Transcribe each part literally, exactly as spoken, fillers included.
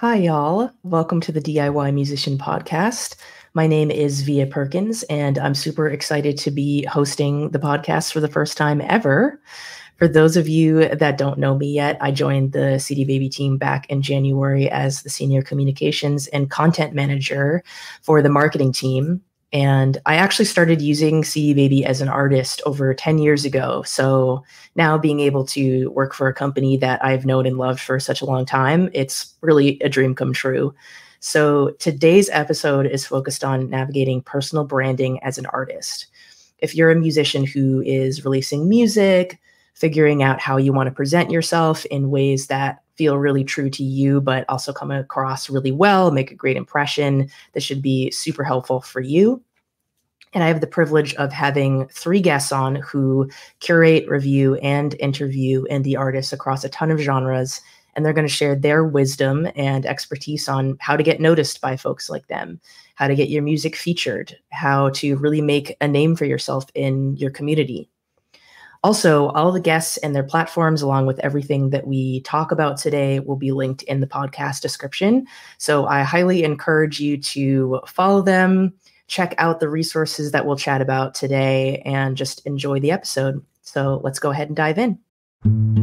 Hi, y'all. Welcome to the D I Y Musician Podcast. My name is Via Perkins, and I'm super excited to be hosting the podcast for the first time ever. For those of you that don't know me yet, I joined the C D Baby team back in January as the Senior Communications and Content Manager for the marketing team. And I actually started using C D Baby as an artist over ten years ago. So now being able to work for a company that I've known and loved for such a long time, it's really a dream come true. So today's episode is focused on navigating personal branding as an artist. If you're a musician who is releasing music, figuring out how you want to present yourself in ways that feel really true to you, but also come across really well, make a great impression. This should be super helpful for you. And I have the privilege of having three guests on who curate, review, and interview indie artists across a ton of genres. And they're going to share their wisdom and expertise on how to get noticed by folks like them, how to get your music featured, how to really make a name for yourself in your community. Also, all the guests and their platforms, along with everything that we talk about today, will be linked in the podcast description. So I highly encourage you to follow them, check out the resources that we'll chat about today, and just enjoy the episode. So let's go ahead and dive in.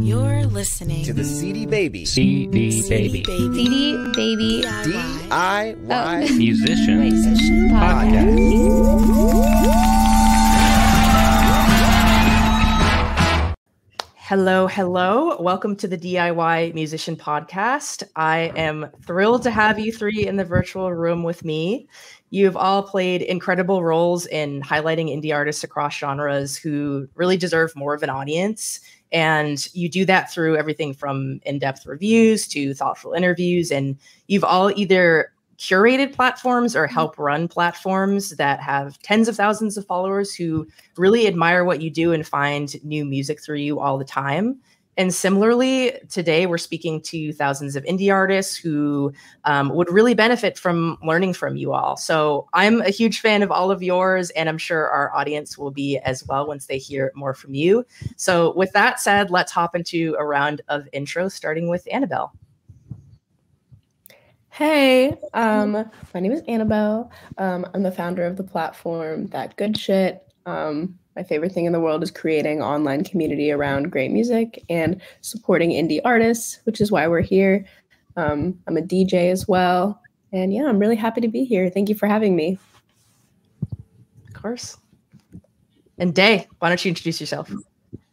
You're listening to the C D Baby, CD, CD Baby, CD Baby, D I Y oh. Musician, Musician Podcast. Podcast. Hello, hello. Welcome to the D I Y Musician Podcast. I am thrilled to have you three in the virtual room with me. You've all played incredible roles in highlighting indie artists across genres who really deserve more of an audience. And you do that through everything from in-depth reviews to thoughtful interviews. And you've all either curated platforms or help run platforms that have tens of thousands of followers who really admire what you do and find new music through you all the time. And similarly, today we're speaking to thousands of indie artists who um, would really benefit from learning from you all. So I'm a huge fan of all of yours, and I'm sure our audience will be as well once they hear more from you. So with that said, let's hop into a round of intros, starting with Annabelle. Hey, um, my name is Annabelle. Um, I'm the founder of the platform That Good Shit. Um, my favorite thing in the world is creating online community around great music and supporting indie artists, which is why we're here. Um, I'm a D J as well. And yeah, I'm really happy to be here. Thank you for having me. Of course. And Dave, why don't you introduce yourself?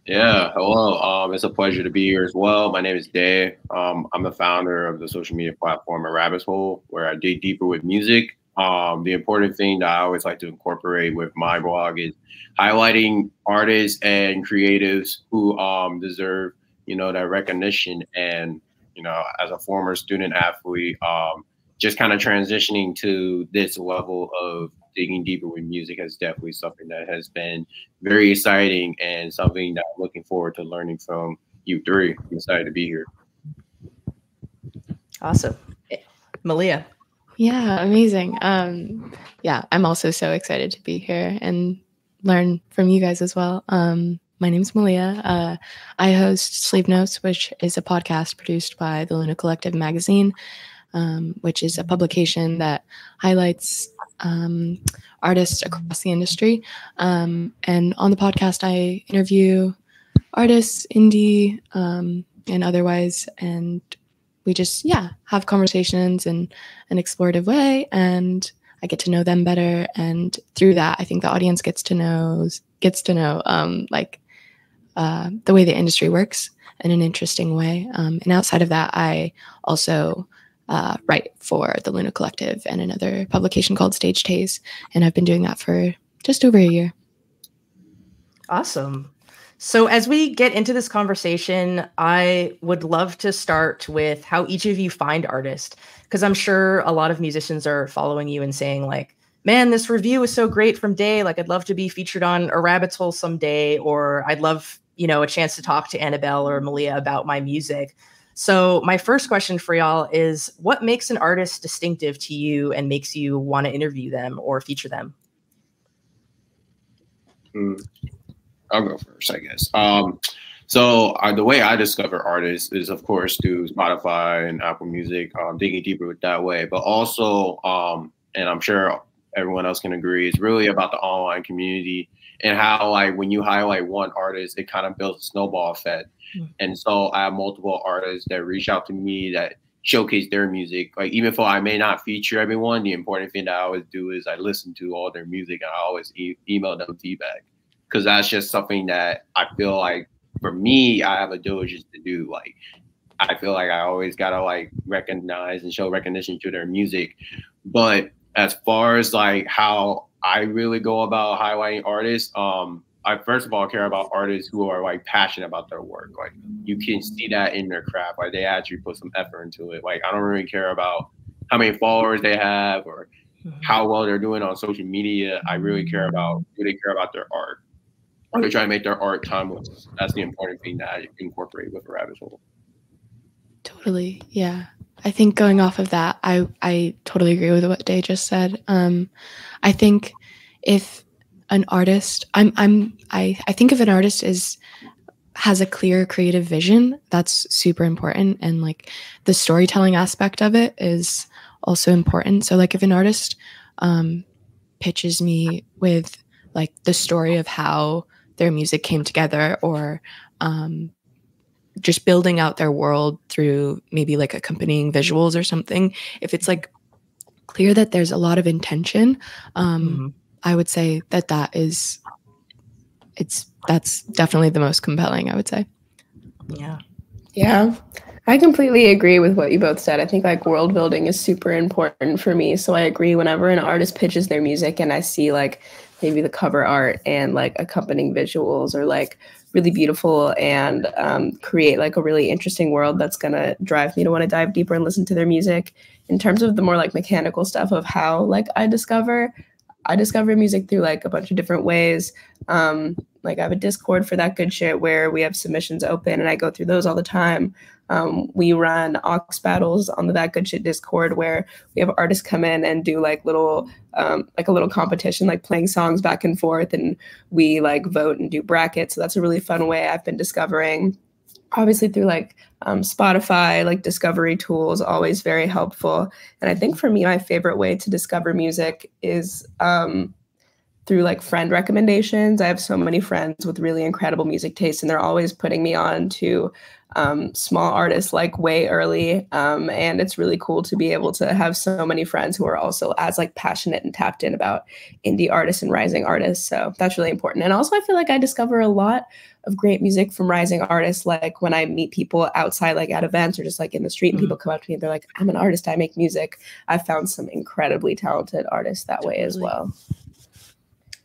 Yeah, hello. Um, it's a pleasure to be here as well. My name is Dave. Um, I'm the founder of the social media platform arabbitshole, where I dig deeper with music. Um, the important thing that I always like to incorporate with my blog is highlighting artists and creatives who um, deserve, you know, that recognition. And, you know, as a former student athlete, um, just kind of transitioning to this level of digging deeper with music is definitely something that has been very exciting and something that I'm looking forward to learning from you three. I'm excited to be here. Awesome. Malia. Yeah, amazing. Um, yeah, I'm also so excited to be here and learn from you guys as well. Um, my name's Malia. Uh, I host Sleep Notes, which is a podcast produced by the Luna Collective Magazine, um, which is a publication that highlights um artists across the industry, um and on the podcast I interview artists, indie um and otherwise, and we just yeah have conversations in an explorative way, and I get to know them better, and through that I think the audience gets to know gets to know um like uh the way the industry works in an interesting way, um and outside of that I also Uh, write for the Luna Collective and another publication called Stage Taze, and I've been doing that for just over a year. Awesome. So as we get into this conversation, I would love to start with how each of you find artists, because I'm sure a lot of musicians are following you and saying like, man, this review is so great from Day. Like, I'd love to be featured on arabbitshole someday, or I'd love, you know, a chance to talk to Annabelle or Malia about my music. So my first question for y'all is, what makes an artist distinctive to you and makes you want to interview them or feature them? Mm. I'll go first, I guess. Um, So uh, the way I discover artists is, of course, through Spotify and Apple Music, um, digging deeper that way. But also, um, and I'm sure everyone else can agree, it's really about the online community and how, like, when you highlight one artist, it kind of builds a snowball effect. Mm-hmm. And so I have multiple artists that reach out to me that showcase their music. Like, even if I may not feature everyone, the important thing that I always do is I listen to all their music, and I always e- email them feedback, because that's just something that I feel like, for me, I have a diligence to do. Like, I feel like I always gotta like recognize and show recognition to their music. But as far as like how I really go about highlighting artists, um, I first of all care about artists who are like passionate about their work. Like, you can see that in their craft. Like, they actually put some effort into it. Like, I don't really care about how many followers they have or how well they're doing on social media. I really care about do they care about their art. Are they trying to make their art timeless? That's the important thing that I incorporate with arabbitshole. Totally, yeah. I think going off of that, I, I totally agree with what Day just said. Um, I think if an artist, I'm I'm I I think if an artist is has a clear creative vision, that's super important, and like the storytelling aspect of it is also important. So like if an artist um, pitches me with like the story of how their music came together, or um, just building out their world through maybe like accompanying visuals or something, if it's like clear that there's a lot of intention, um, mm-hmm. I would say that that is, it's, that's definitely the most compelling, I would say. Yeah. Yeah. I completely agree with what you both said. I think like world building is super important for me. So I agree whenever an artist pitches their music and I see like maybe the cover art and like accompanying visuals are like really beautiful and um, create like a really interesting world, that's gonna drive me to wanna dive deeper and listen to their music. In terms of the more like mechanical stuff of how like I discover, I discover music through like a bunch of different ways. Um, like I have a Discord for That Good Shit where we have submissions open and I go through those all the time. Um, we run aux battles on the That Good Shit Discord where we have artists come in and do like little, um, like a little competition, like playing songs back and forth, and we like vote and do brackets. So that's a really fun way I've been discovering. Obviously through like um, Spotify, like discovery tools, always very helpful. And I think for me, my favorite way to discover music is um, through like friend recommendations. I have so many friends with really incredible music tastes, and they're always putting me on to um, small artists like way early. Um, and it's really cool to be able to have so many friends who are also as like passionate and tapped in about indie artists and rising artists. So that's really important. And also I feel like I discover a lot of great music from rising artists, like when I meet people outside, like at events or just like in the street, and mm-hmm. people come up to me and they're like, I'm an artist, I make music. I found some incredibly talented artists that way as well.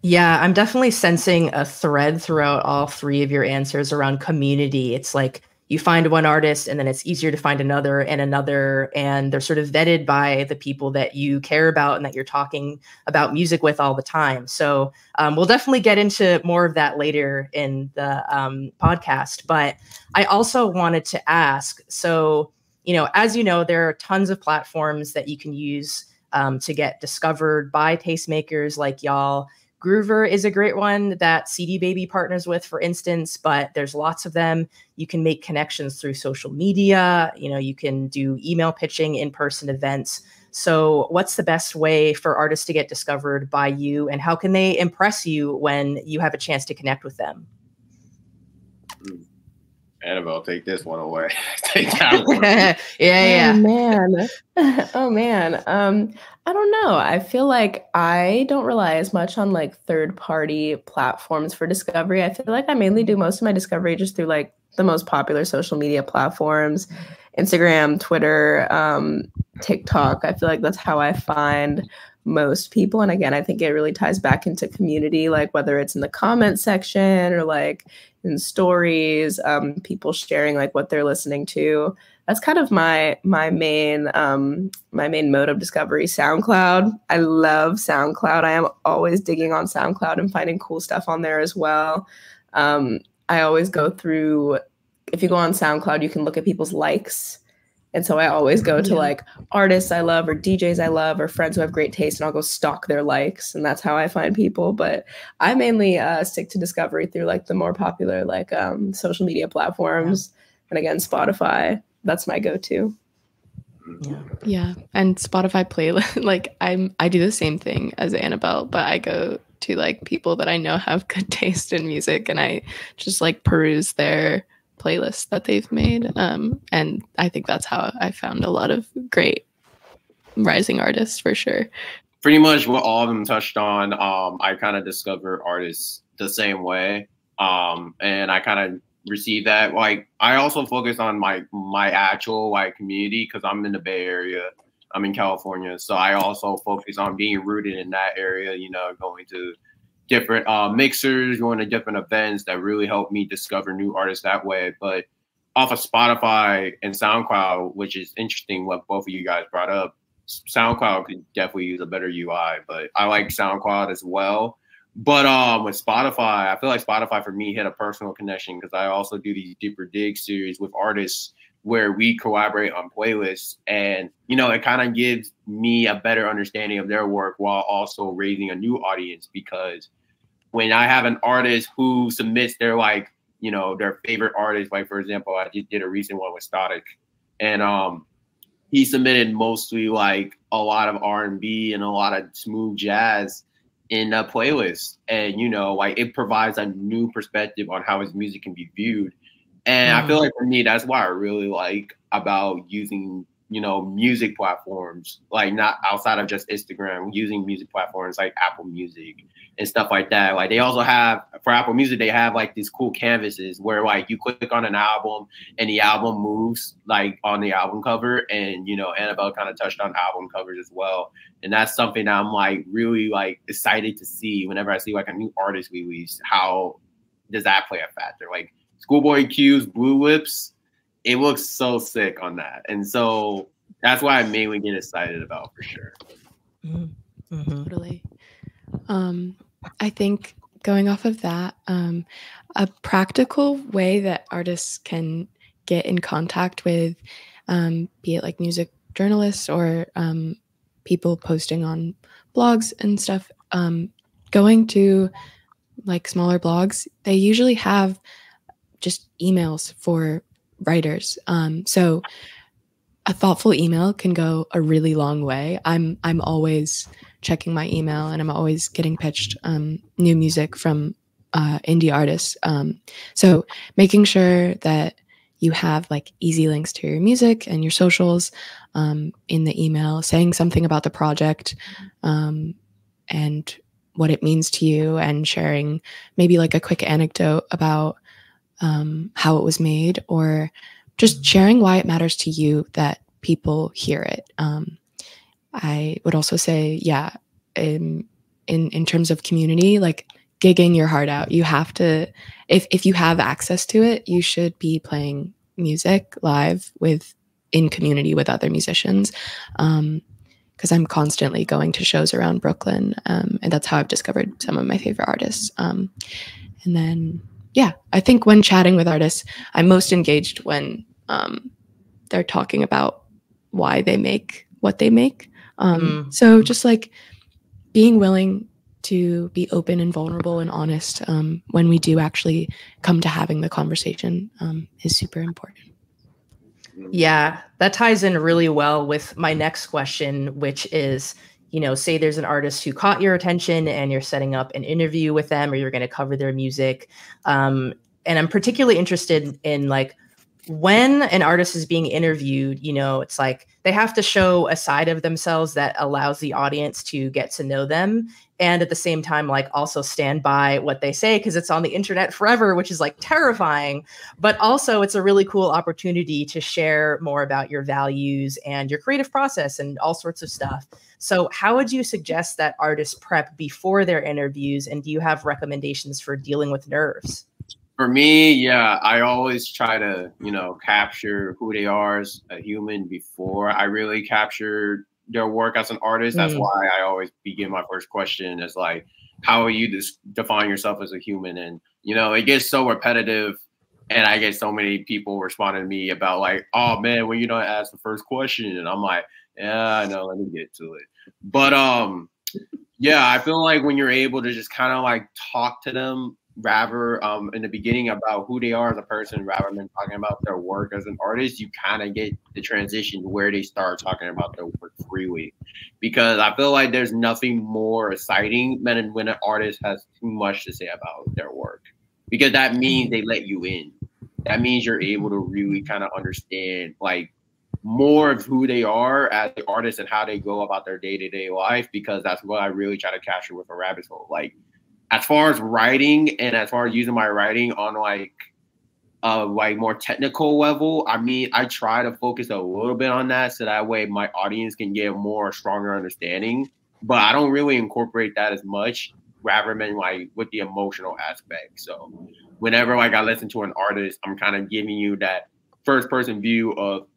Yeah, I'm definitely sensing a thread throughout all three of your answers around community. It's like you find one artist and then it's easier to find another and another, and they're sort of vetted by the people that you care about and that you're talking about music with all the time. So um, we'll definitely get into more of that later in the um, podcast. But I also wanted to ask, so, you know, as you know, there are tons of platforms that you can use um, to get discovered by tastemakers like y'all. Groover is a great one that C D Baby partners with, for instance, but there's lots of them. You can make connections through social media. You know, you can do email pitching, in-person events. So what's the best way for artists to get discovered by you, and how can they impress you when you have a chance to connect with them? Annabelle, take this one away. Take that one. Yeah, yeah. Oh, man. Oh, man. Um, I don't know. I feel like I don't rely as much on like third-party platforms for discovery. I feel like I mainly do most of my discovery just through like the most popular social media platforms, Instagram, Twitter, um, TikTok. I feel like that's how I find most people. And again, I think it really ties back into community, like whether it's in the comment section or like in stories, um, people sharing like what they're listening to. That's kind of my my main um, my main mode of discovery. SoundCloud. I love SoundCloud. I am always digging on SoundCloud and finding cool stuff on there as well. Um, I always go through, if you go on SoundCloud, you can look at people's likes And so I always go to yeah. like artists I love or D Js I love or friends who have great taste, and I'll go stalk their likes. And that's how I find people. But I mainly uh, stick to discovery through like the more popular like um, social media platforms. And again, Spotify, that's my go-to. Yeah. Yeah. And Spotify playlist, like I'm, I do the same thing as Annabelle, but I go to like people that I know have good taste in music, and I just like peruse their playlists that they've made, um and I think that's how I found a lot of great rising artists, for sure. Pretty much what all of them touched on, um I kind of discover artists the same way, um and I kind of receive that. Like I also focus on my my actual like community, because I'm in the Bay Area, I'm in California, so I also focus on being rooted in that area, you know, going to different uh, mixers, going to different events that really helped me discover new artists that way. But off of Spotify and SoundCloud, which is interesting what both of you guys brought up, SoundCloud could definitely use a better U I, but I like SoundCloud as well. But um, with Spotify, I feel like Spotify for me hit a personal connection, because I also do these deeper dig series with artists where we collaborate on playlists, and you know, it kind of gives me a better understanding of their work while also raising a new audience. Because when I have an artist who submits their, like, you know, their favorite artist, like, for example, I just did a recent one with Static, and um, he submitted mostly like a lot of R and B and a lot of smooth jazz in a playlist. And, you know, like it provides a new perspective on how his music can be viewed. And mm. I feel like for me, that's why I really like about using, you know, music platforms, like not outside of just Instagram, using music platforms like Apple Music and stuff like that. Like they also have, for Apple Music, they have like these cool canvases where like you click on an album and the album moves like on the album cover. And, you know, Annabelle kind of touched on album covers as well. And that's something that I'm like really like excited to see whenever I see like a new artist release. How does that play a factor? Like Schoolboy Q's Blue Lips, it looks so sick on that. And so that's why I mainly get excited about, for sure. Mm-hmm. Totally. Um, I think going off of that, um, a practical way that artists can get in contact with, um, be it like music journalists or um, people posting on blogs and stuff, um, going to like smaller blogs, they usually have just emails for writers. Um, so a thoughtful email can go a really long way. I'm, I'm always checking my email, and I'm always getting pitched um, new music from uh, indie artists. Um, so making sure that you have like easy links to your music and your socials um, in the email, saying something about the project um, and what it means to you, and sharing maybe like a quick anecdote about Um, how it was made, or just sharing why it matters to you that people hear it. Um, I would also say, yeah, in, in in terms of community, like gigging your heart out. You have to, if if you have access to it, you should be playing music live with in community with other musicians. Um, because I'm constantly going to shows around Brooklyn, um, and that's how I've discovered some of my favorite artists. Um, and then. Yeah, I think when chatting with artists, I'm most engaged when um, they're talking about why they make what they make. Um, mm. So just like being willing to be open and vulnerable and honest um, when we do actually come to having the conversation um, is super important. Yeah, that ties in really well with my next question, which is, you know, say there's an artist who caught your attention and you're setting up an interview with them, or you're going to cover their music. Um, and I'm particularly interested in like when an artist is being interviewed, you know, it's like they have to show a side of themselves that allows the audience to get to know them. And at the same time, like also stand by what they say, because it's on the internet forever, which is like terrifying. But also it's a really cool opportunity to share more about your values and your creative process and all sorts of stuff. So how would you suggest that artists prep before their interviews? And do you have recommendations for dealing with nerves? For me, yeah, I always try to, you know, capture who they are as a human before I really capture their work as an artist. That's mm. why I always begin my first question as like, how are you dis- define yourself as a human? And, you know, it gets so repetitive And I get so many people responding to me about like, oh man, well, you don't ask the first question. And I'm like, yeah, I know, let me get to it. But um, yeah, I feel like when you're able to just kind of like talk to them rather um, in the beginning about who they are as a person rather than talking about their work as an artist, you kind of get the transition where they start talking about their work freely. Because I feel like there's nothing more exciting than when an artist has too much to say about their work. Because that means they let you in. That means you're able to really kind of understand like more of who they are as the artists and how they go about their day-to-day life, because that's what I really try to capture with arabbitshole. Like as far as writing and as far as using my writing on like a like more technical level, I mean, I try to focus a little bit on that so that way my audience can get more stronger understanding, but I don't really incorporate that as much rather than like with the emotional aspect. So whenever like I listen to an artist, I'm kind of giving you that first person view of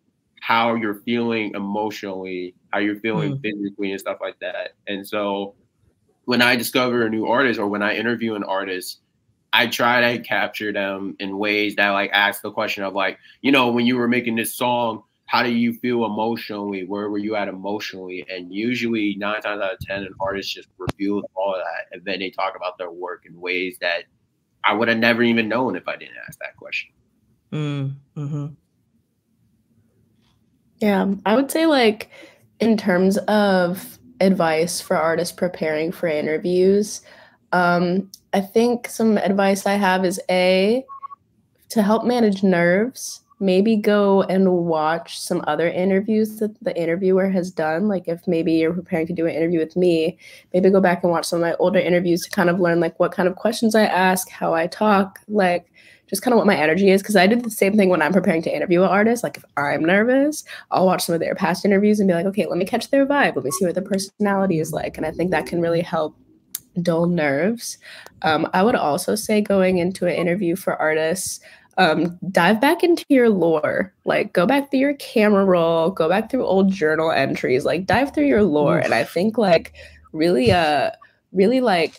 how you're feeling emotionally, how you're feeling mm. physically and stuff like that. And so when I discover a new artist or when I interview an artist, I try to capture them in ways that like ask the question of like, you know, when you were making this song, how do you feel emotionally? Where were you at emotionally? And usually nine times out of ten, an artist just reveals all of that. And then they talk about their work in ways that I would have never even known if I didn't ask that question. Mm, mm-hmm. Yeah, I would say like in terms of advice for artists preparing for interviews, um, I think some advice I have is A, to help manage nerves, maybe go and watch some other interviews that the interviewer has done. Like if maybe you're preparing to do an interview with me, maybe go back and watch some of my older interviews to kind of learn like what kind of questions I ask, how I talk, like just kind of what my energy is. Cause I did the same thing when I'm preparing to interview an artist. Like if I'm nervous, I'll watch some of their past interviews and be like, okay, let me catch their vibe. Let me see what their personality is like. And I think that can really help dull nerves. Um, I would also say going into an interview for artists, Um, dive back into your lore, like go back through your camera roll, go back through old journal entries, like dive through your lore. And I think like really, uh, really like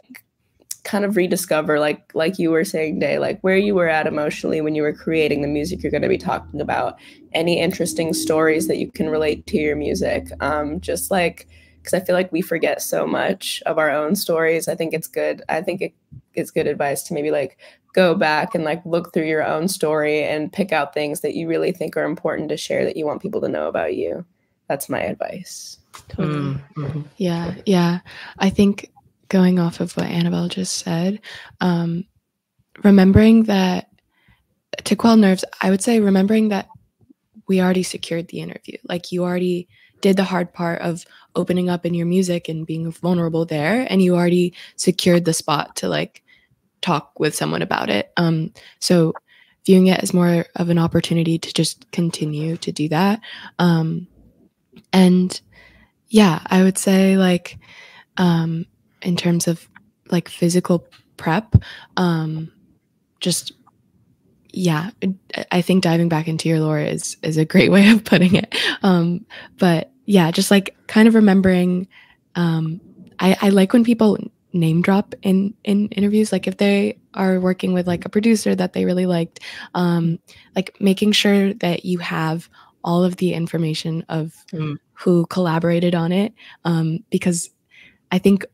kind of rediscover, like, like you were saying, Day, like where you were at emotionally when you were creating the music you're going to be talking about, any interesting stories that you can relate to your music. Um, just like, cause I feel like we forget so much of our own stories. I think it's good. I think it, it's good advice to maybe like go back and like look through your own story and pick out things that you really think are important to share that you want people to know about you. That's my advice. Totally. Mm-hmm. Yeah. Yeah. I think going off of what Annabelle just said, um, remembering that to quell nerves, I would say remembering that we already secured the interview. Like you already did the hard part of opening up in your music and being vulnerable there. And you already secured the spot to like talk with someone about it. Um, so viewing it as more of an opportunity to just continue to do that. Um, and yeah, I would say like, um, in terms of like physical prep, um, just, yeah, I think diving back into your lore is, is a great way of putting it. Um, but yeah, just like kind of remembering, um, I, I like when people name drop in in interviews, like if they are working with like a producer that they really liked, um like making sure that you have all of the information of mm. who collaborated on it, um because I think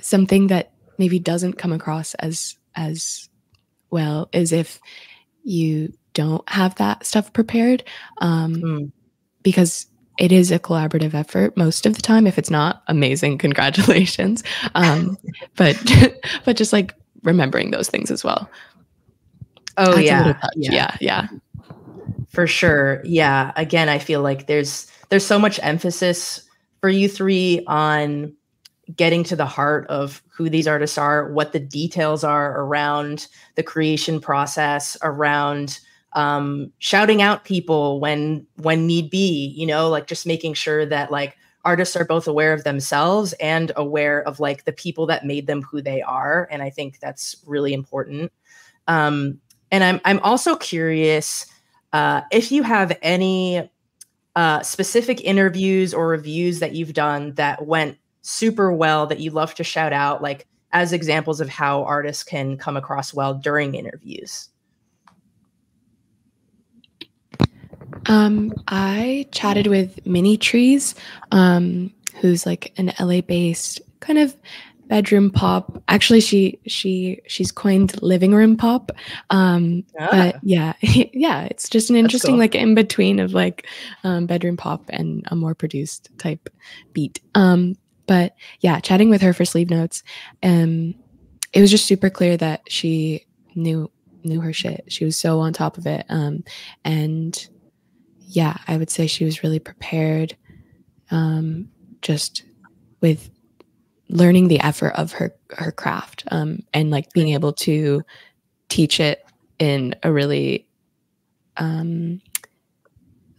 something that maybe doesn't come across as as well is if you don't have that stuff prepared, um mm. because it is a collaborative effort most of the time. If it's not, amazing, congratulations. Um, but but just like remembering those things as well. Oh yeah. yeah, yeah, yeah, for sure. Yeah. Again, I feel like there's there's so much emphasis for you three on getting to the heart of who these artists are, what the details are around the creation process, around um, shouting out people when, when need be, you know, like just making sure that like artists are both aware of themselves and aware of like the people that made them who they are. And I think that's really important. Um, and I'm, I'm also curious, uh, if you have any, uh, specific interviews or reviews that you've done that went super well that you love to shout out, like as examples of how artists can come across well during interviews. Um, I chatted with Minnie Trees, um, who's like an L A-based kind of bedroom pop. Actually, she she she's coined living room pop. Um, yeah. But yeah, yeah, it's just an interesting cool. like in between of like um, bedroom pop and a more produced type beat. Um, but yeah, chatting with her for Sleep Notes, um, it was just super clear that she knew knew her shit. She was so on top of it, um, and. Yeah, I would say she was really prepared, um, just with learning the effort of her her craft, um, and like being able to teach it in a really, um,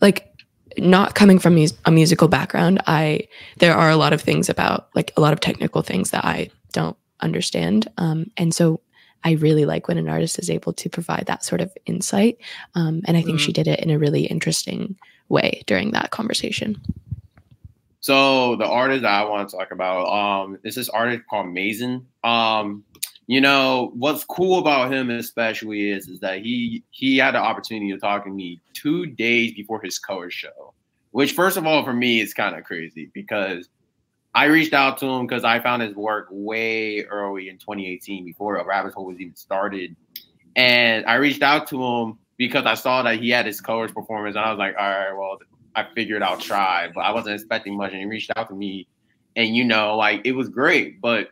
like not coming from mus a musical background. I there are a lot of things about like a lot of technical things that I don't understand, um, and so. I really like when an artist is able to provide that sort of insight. Um, and I think mm-hmm. she did it in a really interesting way during that conversation. So the artist that I want to talk about um, is this artist called Mason. Um, you know, what's cool about him especially is, is that he, he had the opportunity to talk to me two days before his cover show, which first of all, for me, is kind of crazy because I reached out to him because I found his work way early in twenty eighteen before arabbitshole was even started. And I reached out to him because I saw that he had his covers performance. And I was like, all right, well, I figured I'll try. But I wasn't expecting much. And he reached out to me. And, you know, like, it was great. But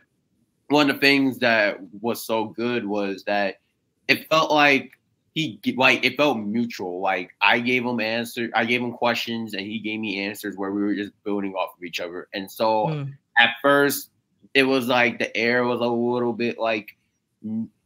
one of the things that was so good was that it felt like he, like, it felt mutual. Like, I gave him answers, I gave him questions, and he gave me answers where we were just building off of each other. And so mm. at first, it was like the air was a little bit like,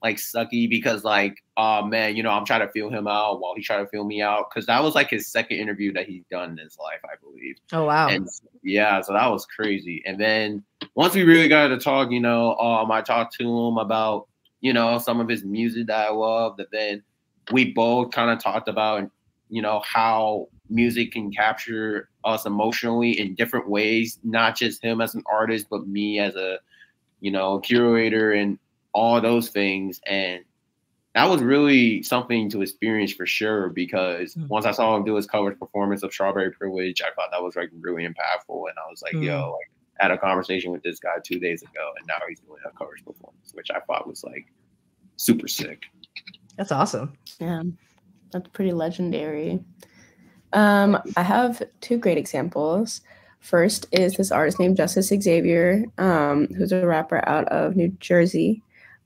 like sucky because, like, oh man, you know, I'm trying to feel him out while he's trying to feel me out. Cause that was like his second interview that he's done in his life, I believe. Oh, wow. And yeah, so that was crazy. And then once we really got to talk, you know, um, I talked to him about, you know, some of his music that I love, but then we both kind of talked about, you know, how music can capture us emotionally in different ways, not just him as an artist, but me as a, you know, curator and all those things. And that was really something to experience for sure, because mm. once I saw him do his cover performance of Strawberry Privilege, I thought that was like really impactful. And I was like, mm. yo, like, I had a conversation with this guy two days ago, and now he's doing a cover performance, which I thought was like super sick. That's awesome. Yeah, that's pretty legendary. Um, I have two great examples. First is this artist named Justice Xavier, um, who's a rapper out of New Jersey,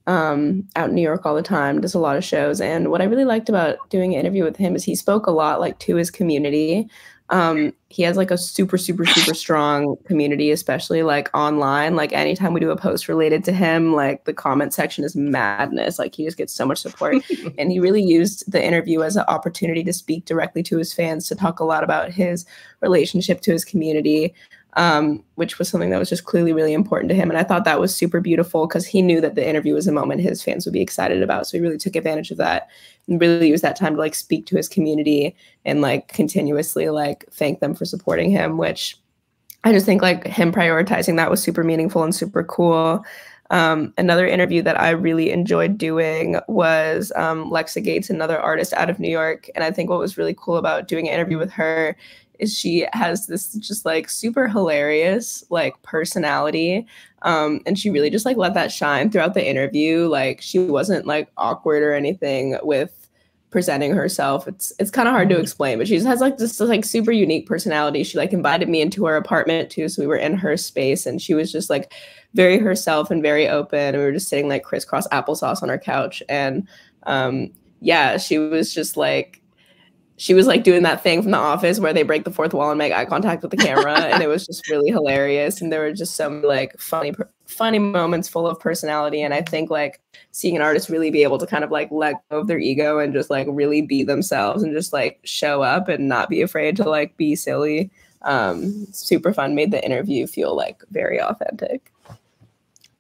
um, out in New York all the time, does a lot of shows. And what I really liked about doing an interview with him is he spoke a lot like to his community. Um, he has like a super, super, super strong community, especially like online. Like anytime we do a post related to him, like the comment section is madness. Like he just gets so much support. And he really used the interview as an opportunity to speak directly to his fans, to talk a lot about his relationship to his community, um, which was something that was just clearly really important to him. And I thought that was super beautiful because he knew that the interview was a moment his fans would be excited about. So he really took advantage of that. Really use that time to like speak to his community and like continuously like thank them for supporting him, which I just think like him prioritizing that was super meaningful and super cool. Um, another interview that I really enjoyed doing was um, Lexi Gates, another artist out of New York. And I think what was really cool about doing an interview with her is she has this just like super hilarious like personality, um and she really just like let that shine throughout the interview. Like she wasn't like awkward or anything with presenting herself. It's it's kind of hard to explain, but she just has like this like super unique personality. She like invited me into her apartment too, so we were in her space, and she was just like very herself and very open, and we were just sitting like crisscross applesauce on her couch. And um yeah, she was just like She was like doing that thing from The Office where they break the fourth wall and make eye contact with the camera. And it was just really hilarious. And there were just some like funny, funny moments full of personality. And I think like seeing an artist really be able to kind of like let go of their ego and just like really be themselves and just like show up and not be afraid to like be silly. Um, super fun. Made the interview feel like very authentic.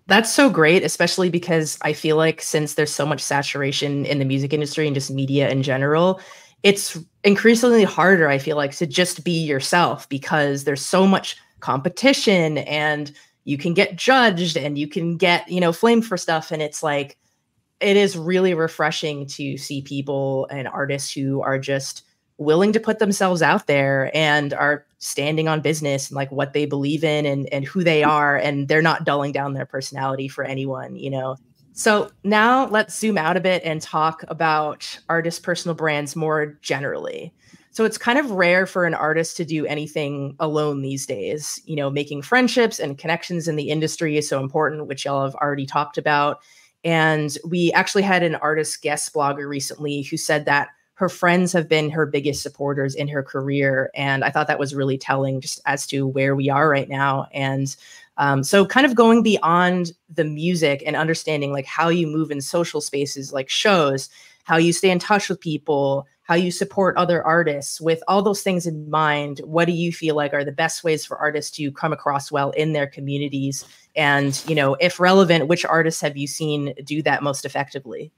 That's so great, especially because I feel like since there's so much saturation in the music industry and just media in general, it's increasingly harder, I feel like, to just be yourself because there's so much competition and you can get judged and you can get, you know, flamed for stuff. And it's like, it is really refreshing to see people and artists who are just willing to put themselves out there and are standing on business and like what they believe in and, and who they are. And they're not dulling down their personality for anyone, you know? So now let's zoom out a bit and talk about artist personal brands more generally. So it's kind of rare for an artist to do anything alone these days. You know, making friendships and connections in the industry is so important, which y'all have already talked about. And we actually had an artist guest blogger recently who said that her friends have been her biggest supporters in her career. And I thought that was really telling just as to where we are right now. And um, so kind of going beyond the music and understanding like how you move in social spaces like shows, how you stay in touch with people, how you support other artists. With all those things in mind, what do you feel like are the best ways for artists to come across well in their communities? And, you know, if relevant, which artists have you seen do that most effectively?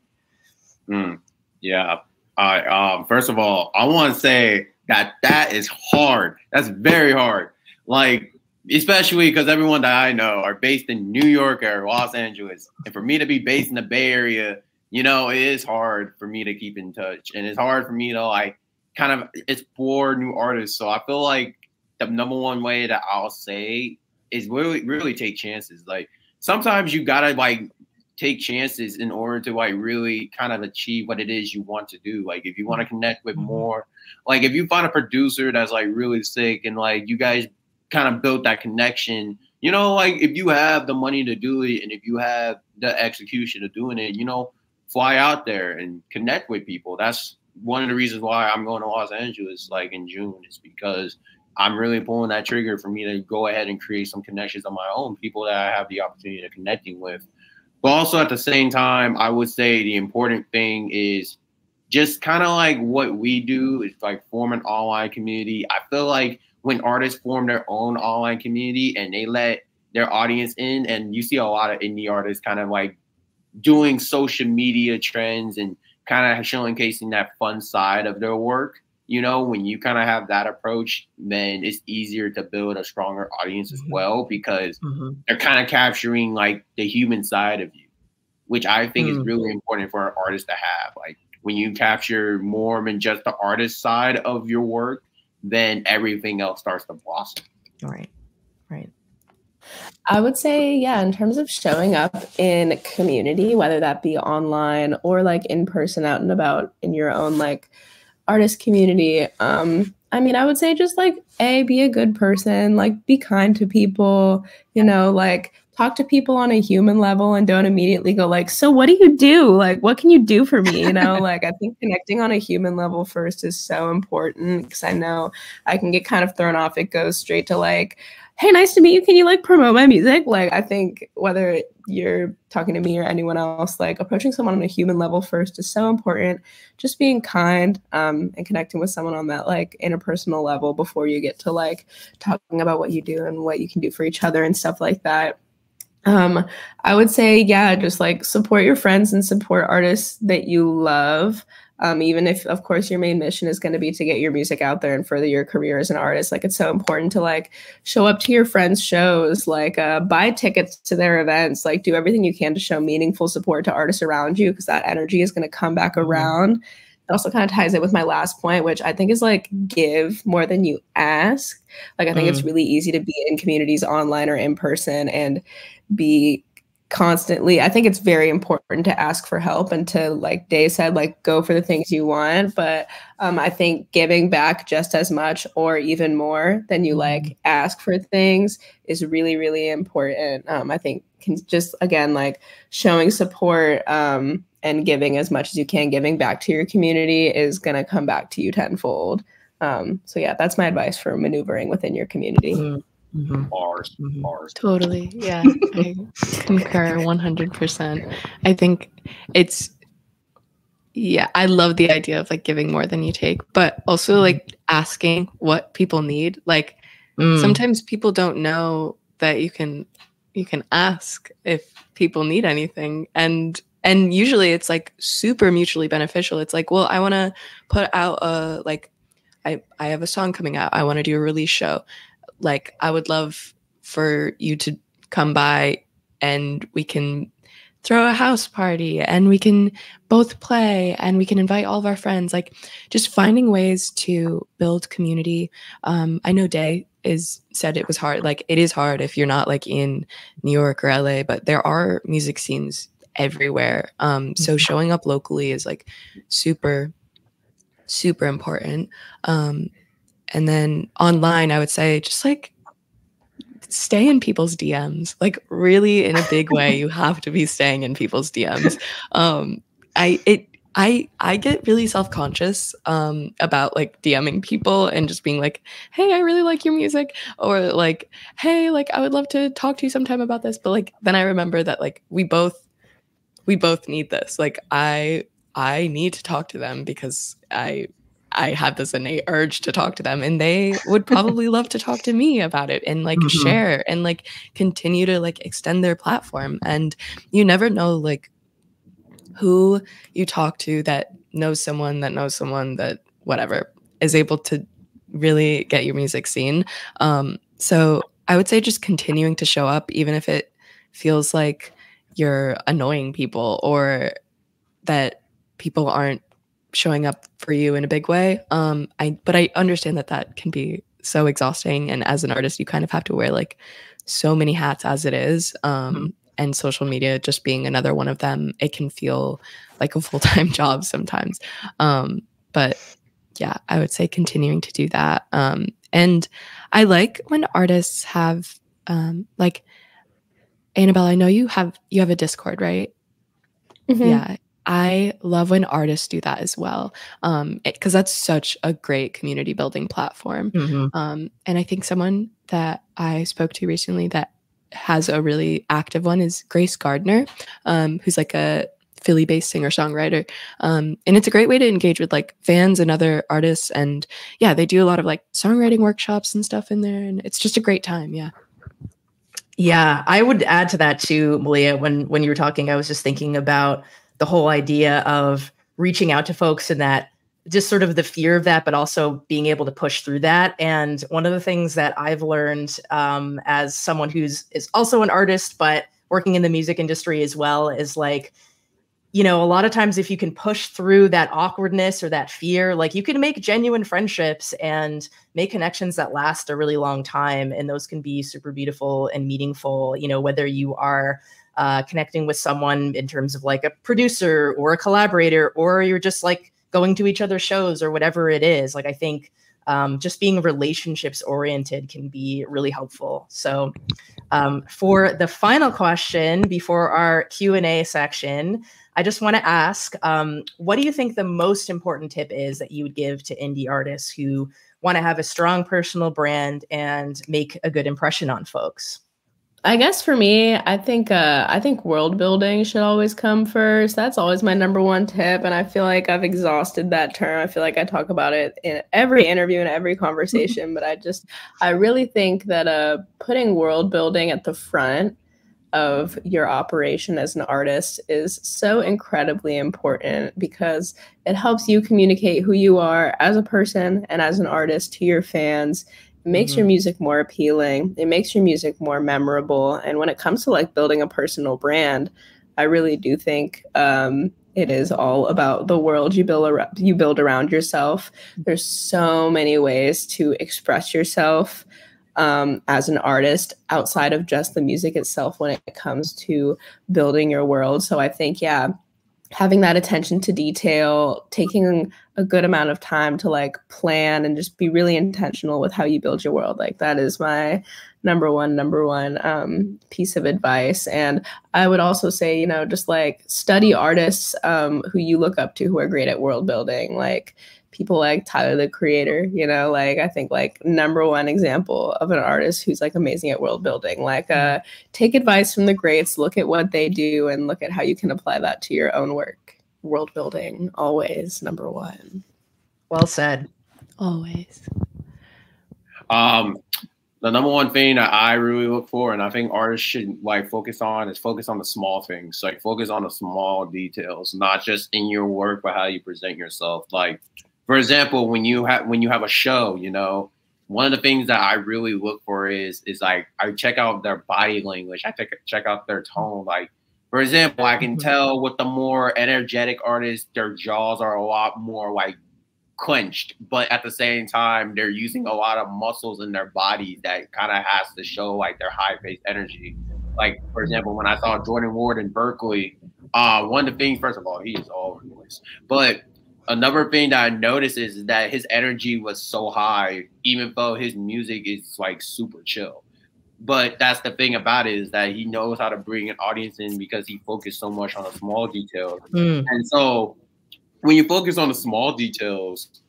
Mm, yeah. I, um, first of all, I want to say that that is hard. That's very hard. Like, especially because everyone that I know are based in New York or Los Angeles. And for me to be based in the Bay Area, you know, it is hard for me to keep in touch, and it's hard for me to like kind of explore new artists. So I feel like the number one way that I'll say is really, really take chances. Like sometimes you gotta like take chances in order to like really kind of achieve what it is you want to do. Like if you want to connect with more, like if you find a producer that's like really sick and like you guys kind of built that connection, you know, like if you have the money to do it and if you have the execution of doing it, you know, fly out there and connect with people. That's one of the reasons why I'm going to Los Angeles like in June, is because I'm really pulling that trigger for me to go ahead and create some connections on my own, people that I have the opportunity to connecting with. But also at the same time, I would say the important thing is just kind of like what we do is like form an online community. I feel like when artists form their own online community and they let their audience in, and you see a lot of indie artists kind of like doing social media trends and kind of showcasing that fun side of their work. You know, when you kind of have that approach, then it's easier to build a stronger audience as well, because mm-hmm. they're kind of capturing like the human side of you, which I think mm-hmm. is really important for an artist to have. Like when you capture more than just the artist side of your work, then everything else starts to blossom. Right, right. I would say, yeah, in terms of showing up in community, whether that be online or like in person, out and about in your own like artist community. Um, I mean, I would say just like, A, be a good person, like be kind to people, you know, like talk to people on a human level and don't immediately go like, so what do you do? Like, what can you do for me? You know, like I think connecting on a human level first is so important, because I know I can get kind of thrown off. It goes straight to like, hey, nice to meet you. Can you like promote my music? Like, I think whether you're talking to me or anyone else, like approaching someone on a human level first is so important. Just being kind um, and connecting with someone on that like interpersonal level before you get to like talking about what you do and what you can do for each other and stuff like that. Um, I would say, yeah, just like support your friends and support artists that you love. Um, even if, of course, your main mission is going to be to get your music out there and further your career as an artist, like it's so important to like show up to your friends' shows, like uh, buy tickets to their events, like do everything you can to show meaningful support to artists around you, because that energy is going to come back around. It also kind of ties it with my last point, which I think is like give more than you ask. Like I think mm. it's really easy to be in communities online or in person and be constantly, I think it's very important to ask for help and to, like Dave said, like go for the things you want. But um, I think giving back just as much or even more than you like ask for things is really, really important. Um, I think can just, again, like showing support um, and giving as much as you can, giving back to your community is going to come back to you tenfold. Um, so yeah, that's my advice for maneuvering within your community. Mm-hmm. Mm-hmm. Bars, bars. Totally. Yeah. I concur one hundred percent. I think it's, yeah, I love the idea of like giving more than you take, but also like asking what people need. Like mm. sometimes people don't know that you can, you can ask if people need anything. And, and usually it's like super mutually beneficial. It's like, well, I want to put out a, like, I, I have a song coming out. I want to do a release show. Like, I would love for you to come by and we can throw a house party and we can both play and we can invite all of our friends. Like, just finding ways to build community. Um, I know Day is said it was hard. Like, it is hard if you're not like in New York or L A, but there are music scenes everywhere. Um, so showing up locally is like super, super important. Um, and then online, I would say just like, stay in people's D Ms, like really in a big way. You have to be staying in people's D Ms. Um, I it I I get really self-conscious um, about like DMing people and just being like, hey, I really like your music, or like, hey, like I would love to talk to you sometime about this. But like then I remember that like we both we both need this. Like I I need to talk to them because I. I have this innate urge to talk to them, and they would probably love to talk to me about it and like mm-hmm. share and like continue to like extend their platform. And you never know like who you talk to that knows someone that knows someone that whatever is able to really get your music seen. Um, so I would say just continuing to show up, even if it feels like you're annoying people or that people aren't showing up for you in a big way. Um, I but I understand that that can be so exhausting, and as an artist, you kind of have to wear like so many hats as it is. Um, mm-hmm. And social media just being another one of them, it can feel like a full-time job sometimes. Um, but yeah, I would say continuing to do that. Um, and I like when artists have um, like Annabelle. I know you have you have a Discord, right? Mm-hmm. Yeah. I love when artists do that as well, because um, that's such a great community building platform. Mm-hmm. Um, and I think someone that I spoke to recently that has a really active one is Grace Gardner, um, who's like a Philly-based singer-songwriter. Um, and it's a great way to engage with like fans and other artists. And yeah, they do a lot of like songwriting workshops and stuff in there. And it's just a great time. Yeah. Yeah, I would add to that too, Malia. When, when you were talking, I was just thinking about the whole idea of reaching out to folks and that just sort of the fear of that, but also being able to push through that. And one of the things that I've learned um, as someone who's is also an artist, but working in the music industry as well, is like, you know, a lot of times if you can push through that awkwardness or that fear, like you can make genuine friendships and make connections that last a really long time. And those can be super beautiful and meaningful, you know, whether you are Uh, connecting with someone in terms of like a producer or a collaborator, or you're just like going to each other's shows or whatever it is. Like, I think um, just being relationships oriented can be really helpful. So um, for the final question before our Q and A section, I just want to ask, um, what do you think the most important tip is that you would give to indie artists who want to have a strong personal brand and make a good impression on folks? I guess for me, I think uh, I think world building should always come first. That's always my number one tip. And I feel like I've exhausted that term. I feel like I talk about it in every interview and every conversation. But I just I really think that uh, putting world building at the front of your operation as an artist is so incredibly important, because it helps you communicate who you are as a person and as an artist to your fans. It makes mm-hmm. your music more appealing. It makes your music more memorable. And when it comes to like building a personal brand, I really do think um, it is all about the world you build around, you build around yourself. There's so many ways to express yourself um, as an artist outside of just the music itself when it comes to building your world. So I think, yeah, having that attention to detail, taking a good amount of time to like plan and just be really intentional with how you build your world. Like that is my number one, number one um, piece of advice. And I would also say, you know, just like study artists um, who you look up to who are great at world building, like people like Tyler, the Creator, you know, like I think like number one example of an artist who's like amazing at world building, like uh, take advice from the greats, look at what they do and look at how you can apply that to your own work. World building, always number one. Well said. Always. Um, the number one thing that I really look for, and I think artists should like focus on, is focus on the small things. Like focus on the small details, not just in your work, but how you present yourself. Like, for example, when you have when you have a show, you know, one of the things that I really look for is is like I check out their body language. I check check out their tone. Like, For example, I can tell with the more energetic artists, their jaws are a lot more like clenched, but at the same time, they're using a lot of muscles in their body that kind of has to show like their high paced energy. Like, for example, when I saw Jordan Ward in Berkeley, uh, one of the things, first of all, he is all over the place. But another thing that I noticed is that his energy was so high, even though his music is like super chill. But that's the thing about it, is that he knows how to bring an audience in because he focused so much on the small details. Mm. And so when you focus on the small details,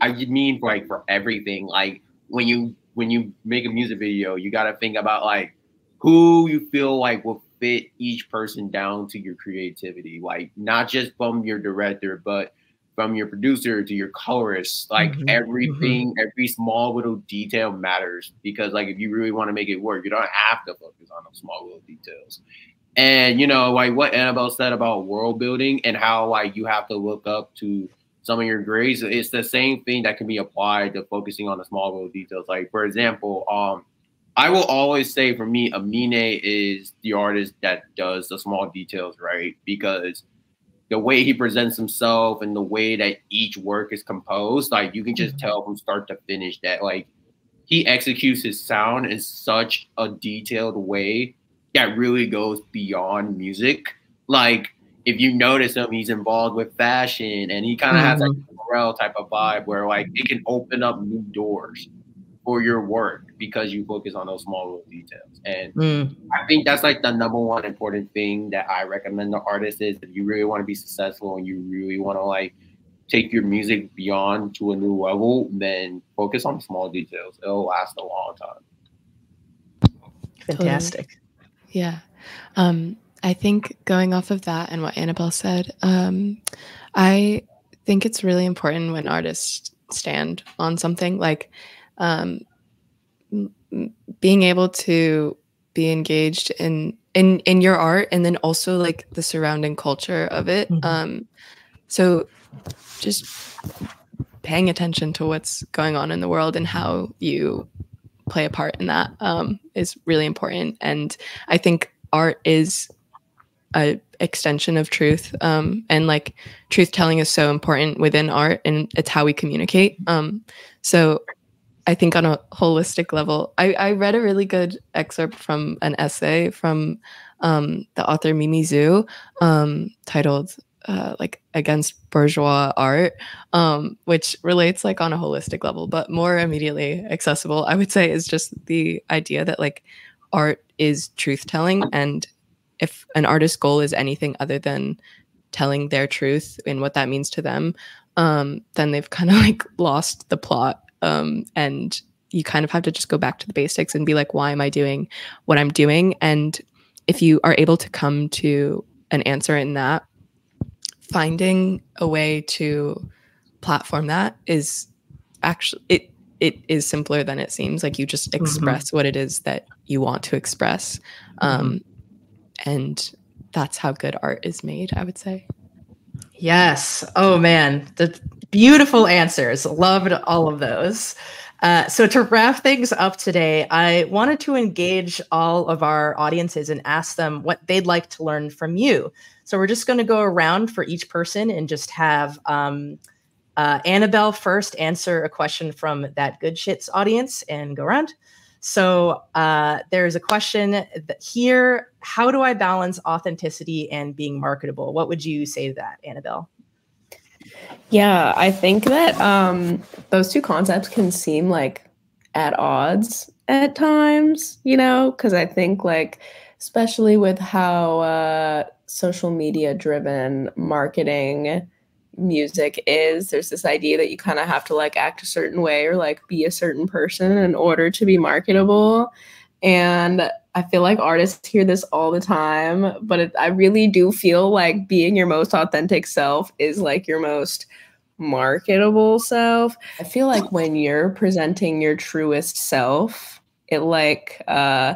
I mean, like for everything, like when you when you make a music video, you got to think about like who you feel like will fit each person down to your creativity, like not just from your director, but from your producer to your colorist, like mm-hmm, everything, mm-hmm. every small little detail matters, because like if you really want to make it work, you don't have to focus on those small little details. And you know, like what Annabelle said about world building and how like you have to look up to some of your grades, it's the same thing that can be applied to focusing on the small little details. Like for example, um, I will always say for me, Aminé is the artist that does the small details, right? Because the way he presents himself and the way that each work is composed, like you can just tell from start to finish that like he executes his sound in such a detailed way that really goes beyond music. Like if you notice him, he's involved with fashion and he kind of mm-hmm. has like a Pharrell type of vibe where like it can open up new doors for your work because you focus on those small little details. And mm. I think that's like the number one important thing that I recommend to artists is if you really want to be successful and you really want to like take your music beyond to a new level, then focus on small details. It'll last a long time. Fantastic. Yeah. Um, I think going off of that and what Annabelle said, um, I think it's really important when artists stand on something like, Um, being able to be engaged in, in, in your art and then also like the surrounding culture of it. Mm-hmm. Um, so just paying attention to what's going on in the world and how you play a part in that um, is really important. And I think art is a extension of truth. Um, and like truth telling is so important within art, and it's how we communicate. Um, so I think on a holistic level, I, I read a really good excerpt from an essay from um, the author Mimi Zhu um, titled uh, like Against Bourgeois Art, um, which relates like on a holistic level, but more immediately accessible, I would say, is just the idea that like art is truth telling. And if an artist's goal is anything other than telling their truth and what that means to them, um, then they've kind of like lost the plot. Um, and you kind of have to just go back to the basics and be like, why am I doing what I'm doing? And if you are able to come to an answer in that, finding a way to platform that is actually, it, it is simpler than it seems. Like you just express mm-hmm. what it is that you want to express. Um, and that's how good art is made, I would say. Yes. Oh man. The beautiful answers. Loved all of those. Uh, so to wrap things up today, I wanted to engage all of our audiences and ask them what they'd like to learn from you. So we're just going to go around for each person and just have um, uh, Annabelle first answer a question from That Good Shit's audience and go around. So uh, there's a question that here, how do I balance authenticity and being marketable? What would you say to that, Annabelle? Yeah, I think that um, those two concepts can seem like at odds at times, you know, because I think like, especially with how uh, social media driven marketing music is, there's this idea that you kind of have to like act a certain way or like be a certain person in order to be marketable. And I feel like artists hear this all the time, but it, I really do feel like being your most authentic self is like your most marketable self. I feel like when you're presenting your truest self, it like uh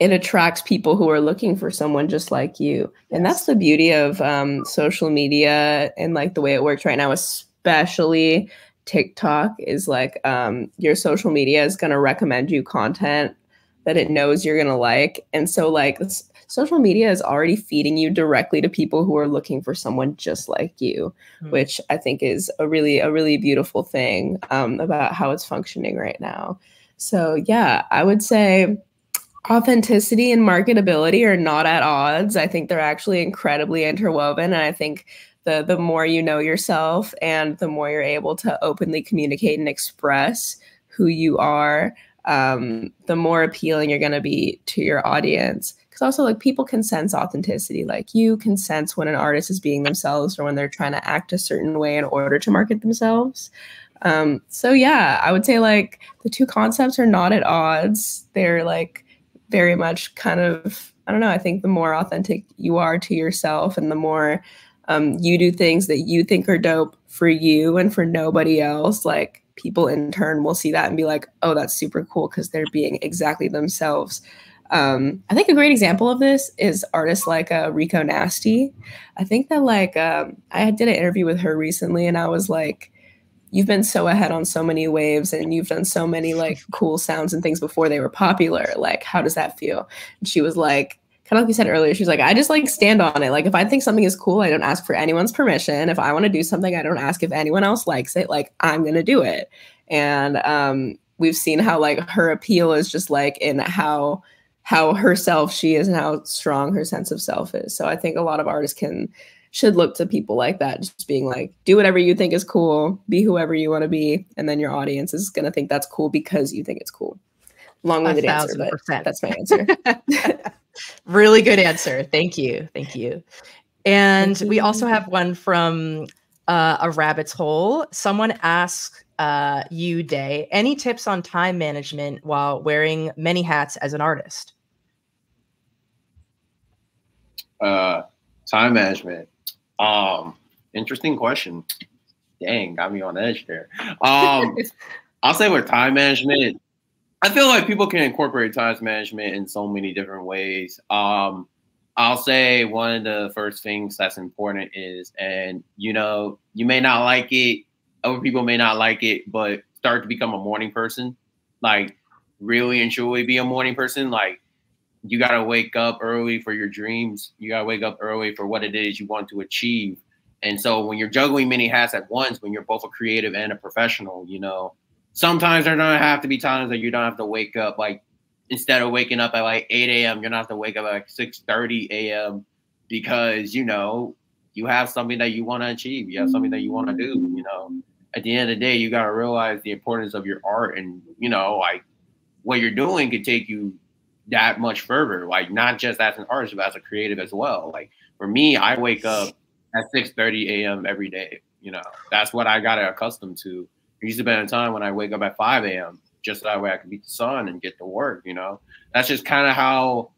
it attracts people who are looking for someone just like you. And that's the beauty of um, social media and like the way it works right now, especially TikTok, is like um, your social media is going to recommend you content that it knows you're going to like. And so like this, social media is already feeding you directly to people who are looking for someone just like you, mm-hmm. which I think is a really, a really beautiful thing um, about how it's functioning right now. So yeah, I would say authenticity and marketability are not at odds. I think they're actually incredibly interwoven. And I think the, the more you know yourself and the more you're able to openly communicate and express who you are, um, the more appealing you're going to be to your audience. Because also, like, people can sense authenticity. Like, you can sense when an artist is being themselves or when they're trying to act a certain way in order to market themselves. Um, so yeah, I would say like the two concepts are not at odds. They're like very much kind of, I don't know, I think the more authentic you are to yourself and the more um, you do things that you think are dope for you and for nobody else, like people in turn will see that and be like, oh, that's super cool because they're being exactly themselves. Um, I think a great example of this is artists like uh, Rico Nasty. I think that like, um, I did an interview with her recently and I was like, you've been so ahead on so many waves and you've done so many like cool sounds and things before they were popular. Like, how does that feel? And she was like, kind of like you said earlier, she was like, I just like stand on it. Like if I think something is cool, I don't ask for anyone's permission. If I want to do something, I don't ask if anyone else likes it. Like I'm going to do it. And um, we've seen how like her appeal is just like in how, how herself she is and how strong her sense of self is. So I think a lot of artists can, should look to people like that, just being like, do whatever you think is cool, be whoever you want to be, and then your audience is going to think that's cool because you think it's cool. Long-winded answer, but that's my answer. Really good answer. Thank you. Thank you. And Thank you. We also have one from uh, arabbitshole. Someone asks uh, you, Day, any tips on time management while wearing many hats as an artist? Uh, time management. Um, interesting question. Dang, got me on edge there. Um, I'll say with time management, I feel like people can incorporate time management in so many different ways. Um, I'll say one of the first things that's important is, and you know, you may not like it, other people may not like it, but start to become a morning person. Like really enjoy being a morning person. Like, you got to wake up early for your dreams. You got to wake up early for what it is you want to achieve. And so when you're juggling many hats at once, when you're both a creative and a professional, you know, sometimes there don't have to be times that you don't have to wake up. Like instead of waking up at like eight A M, you're going to have to wake up at like six thirty A M because, you know, you have something that you want to achieve. You have something that you want to do, you know. At the end of the day, you got to realize the importance of your art and, you know, like what you're doing could take you that much further, like not just as an artist, but as a creative as well. Like for me, I wake up at six thirty A M every day. You know, that's what I got accustomed to. There used to be a time when I wake up at five A M just that way I could beat the sun and get to work. You know, that's just kind of how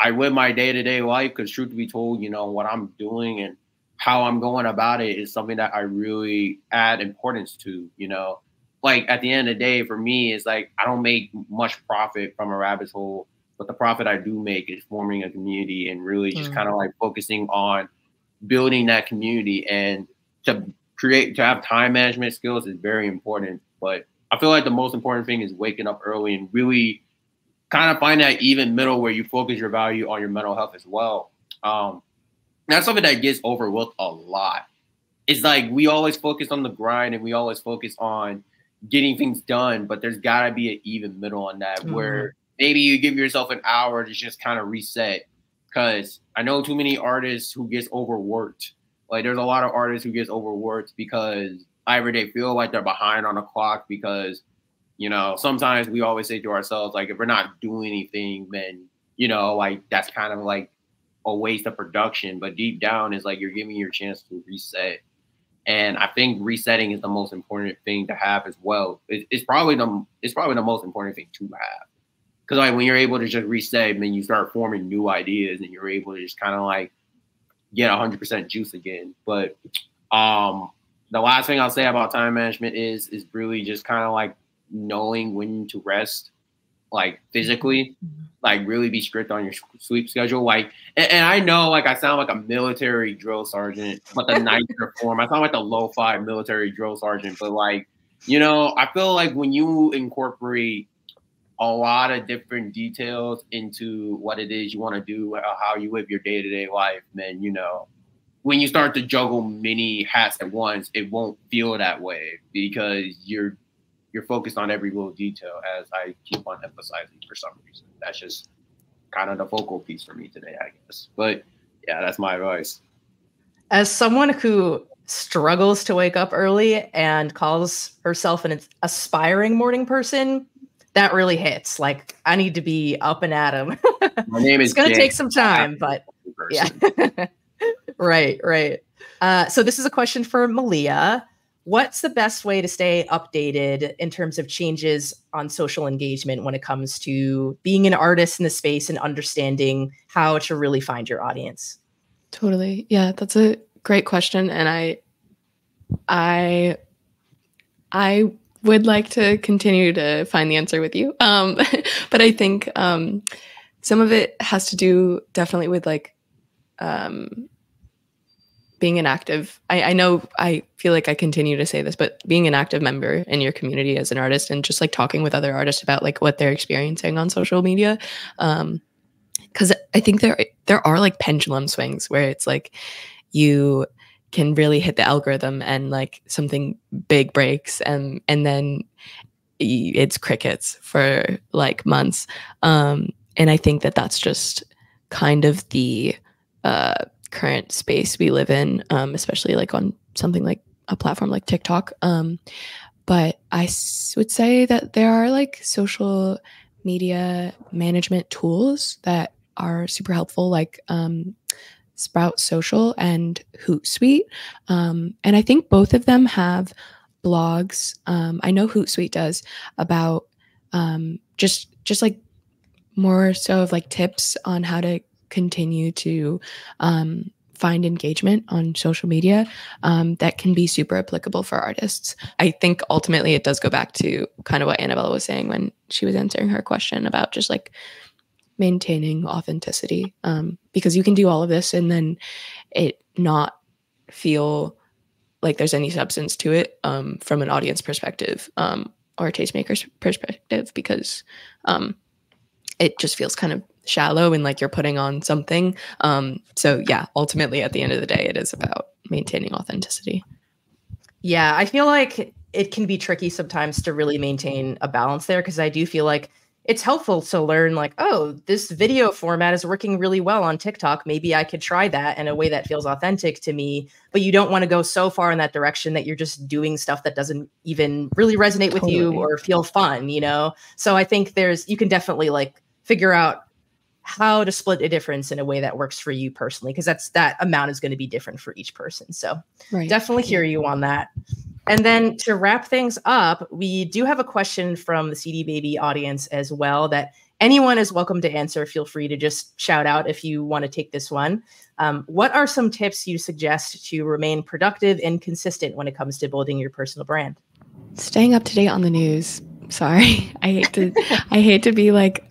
I live my day to day life. Because truth to be told, you know, what I'm doing and how I'm going about it is something that I really add importance to. You know, like at the end of the day, for me, it's like I don't make much profit from arabbitshole. But the profit I do make is forming a community and really just mm. kind of like focusing on building that community. And to create, to have time management skills is very important. But I feel like the most important thing is waking up early and really kind of find that even middle where you focus your value on your mental health as well. Um, that's something that gets overlooked a lot. It's like we always focus on the grind and we always focus on getting things done, but there's got to be an even middle on that mm. where maybe you give yourself an hour to just kind of reset, because I know too many artists who gets overworked. Like there's a lot of artists who gets overworked because either they feel like they're behind on the clock because, you know, sometimes we always say to ourselves, like if we're not doing anything, then, you know, like that's kind of like a waste of production. But deep down is like you're giving your chance to reset. And I think resetting is the most important thing to have as well. It, it's probably the it's probably the most important thing to have. Because like when you're able to just reset, then you start forming new ideas and you're able to just kind of like get one hundred percent juice again. But um, the last thing I'll say about time management is is really just kind of like knowing when to rest, like physically, like really be strict on your sleep schedule. Like, and, and I know like I sound like a military drill sergeant, but the night form, I sound like a lo-fi military drill sergeant. But like, you know, I feel like when you incorporate a lot of different details into what it is you want to do, how you live your day-to-day life. And, you know, when you start to juggle many hats at once, it won't feel that way because you're you're focused on every little detail, as I keep on emphasizing for some reason. That's just kind of the focal piece for me today, I guess. But yeah, that's my advice. As someone who struggles to wake up early and calls herself an aspiring morning person, that really hits. Like, I need to be up and at 'em. My name is It's going to take some time, but yeah. Right, right. Uh, so this is a question for Malia. What's the best way to stay updated in terms of changes on social engagement when it comes to being an artist in the space and understanding how to really find your audience? Totally. Yeah, that's a great question. And I, I, I would like to continue to find the answer with you. Um, but I think um, some of it has to do definitely with like, um, being an active, I, I know I feel like I continue to say this, but being an active member in your community as an artist and just like talking with other artists about like what they're experiencing on social media. Um, 'cause I think there, there are like pendulum swings where it's like you can really hit the algorithm and like something big breaks and, and then it's crickets for like months. Um, and I think that that's just kind of the, uh, current space we live in, um, especially like on something like a platform like TikTok. Um, but I s would say that there are like social media management tools that are super helpful, like um, Sprout Social and Hootsuite. Um, and I think both of them have blogs. Um, I know Hootsuite does about um, just just like more so of like tips on how to continue to um, find engagement on social media um, that can be super applicable for artists. I think ultimately it does go back to kind of what Annabelle was saying when she was answering her question about just like maintaining authenticity, um, because you can do all of this and then it not feel like there's any substance to it um, from an audience perspective um, or a tastemaker's perspective, because um, it just feels kind of shallow and like you're putting on something. Um, so yeah, ultimately at the end of the day, it is about maintaining authenticity. Yeah, I feel like it can be tricky sometimes to really maintain a balance there, because I do feel like it's helpful to learn like, oh, this video format is working really well on TikTok. Maybe I could try that in a way that feels authentic to me, but you don't want to go so far in that direction that you're just doing stuff that doesn't even really resonate with totally. you or feel fun, you know? So I think there's, you can definitely like figure out how to split a difference in a way that works for you personally, because that's that amount is going to be different for each person. So right. definitely hear you on that. And then to wrap things up, we do have a question from the C D Baby audience as well that anyone is welcome to answer. Feel free to just shout out if you want to take this one. Um, what are some tips you suggest to remain productive and consistent when it comes to building your personal brand? Staying up to date on the news. Sorry, I hate to, I hate to be like,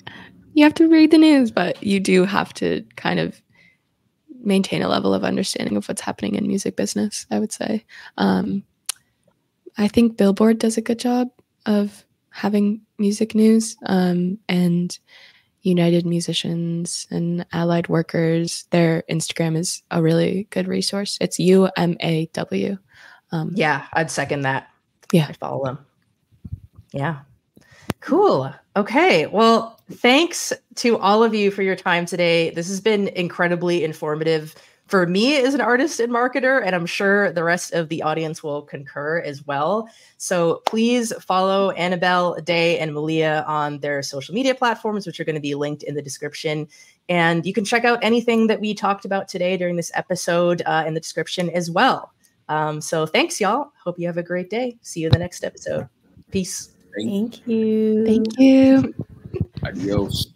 you have to read the news, but you do have to kind of maintain a level of understanding of what's happening in music business, I would say. Um, I think Billboard does a good job of having music news, um, and United Musicians and Allied Workers. Their Instagram is a really good resource. It's U M A W. Um, yeah, I'd second that. Yeah. I follow them. Yeah. Cool. Okay. Well, thanks to all of you for your time today. This has been incredibly informative for me as an artist and marketer, and I'm sure the rest of the audience will concur as well. So please follow Annabelle, Day, and Malia on their social media platforms, which are going to be linked in the description. And you can check out anything that we talked about today during this episode uh, in the description as well. Um, so thanks, y'all. Hope you have a great day. See you in the next episode. Peace. Thank you. Thank you. Adios.